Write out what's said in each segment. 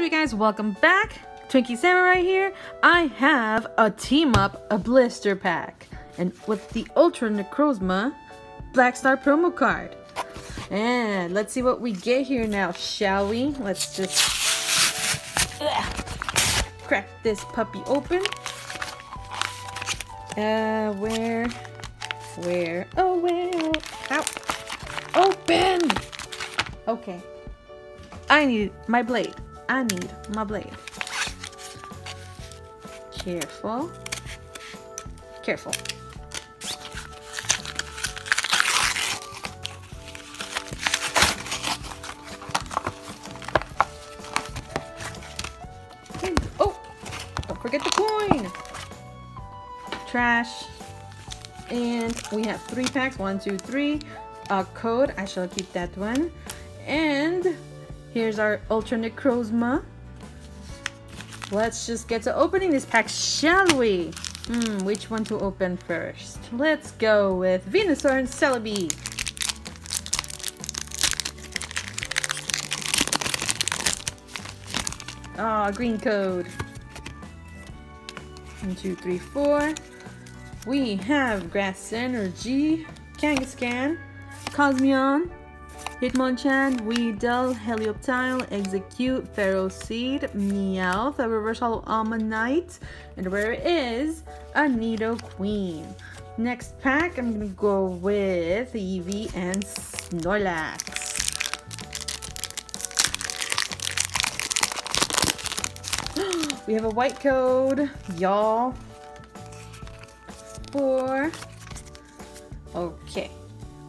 up you guys, welcome back. Twinkie Samurai here. I have a team up, a blister pack, and with the Ultra Necrozma Black Star promo card. And let's see what we get here now, shall we? Let's just crack this puppy open. Where? Ow. Open! Okay. I need my blade. Careful. Okay. Oh! Don't forget the coin! Trash. And we have 3 packs. 1, 2, 3. A code. I shall keep that one. And here's our Ultra Necrozma. Let's just get to opening this pack, shall we? Which one to open first? Let's go with Venusaur and Celebi. Ah, green code. 1, 2, 3, 4. We have Grass Energy, Kangaskhan, Cosmion, Hitmonchan, Weedle, Helioptile, Execute, Ferroseed, Meowth, a Reverse Hollow Almondite, and where is a Nidoqueen. Next pack, I'm gonna go with Eevee and Snorlax. We have a white code, y'all. 4. Okay.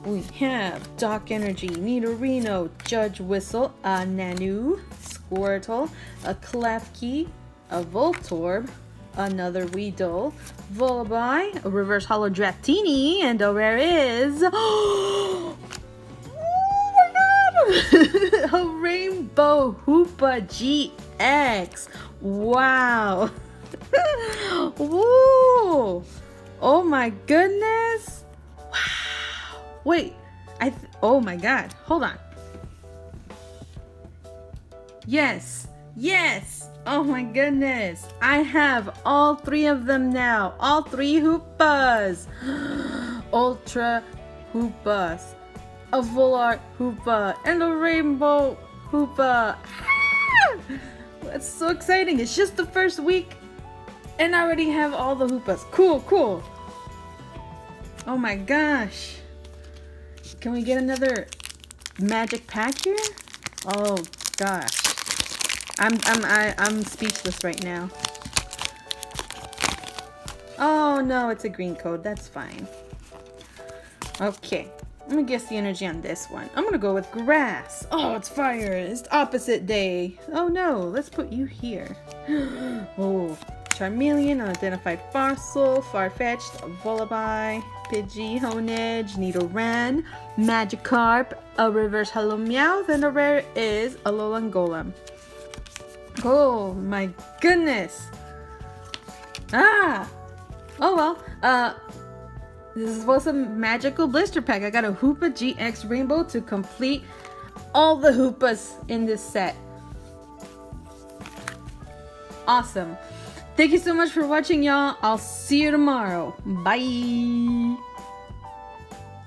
We have Dark Energy, Nidorino, Judge Whistle, a Nanu, Squirtle, a Klefki, a Voltorb, another Weedle, Vullaby, a Reverse Hollow Draftini, and where is... Oh my god! A Rainbow Hoopa GX! Wow! Woo! Oh my goodness! Wait, oh my god, hold on. Yes, oh my goodness. I have all 3 of them now, all 3 Hoopas. Ultra Hoopas, a Full Art Hoopa, and a Rainbow Hoopa. That's so exciting, it's just the first week and I already have all the Hoopas. Cool. Oh my gosh. Can we get another magic pack here? Oh gosh, I'm speechless right now. Oh no, it's a green code. That's fine. Okay, I'm gonna guess the energy on this one. I'm gonna go with grass. Oh, it's fire. It's opposite day. Oh no, let's put you here. Oh, Charmeleon, unidentified fossil, Far-fetched, Vullaby, Pidgey, Hone Edge, Needle Wren, Magikarp, a Reverse Hollow Meowth, and a rare is a Alolan Golem. Oh my goodness! Ah! Oh well, this was a magical blister pack. I got a Hoopa GX Rainbow to complete all the Hoopas in this set. Awesome! Thank you so much for watching, y'all. I'll see you tomorrow. Bye.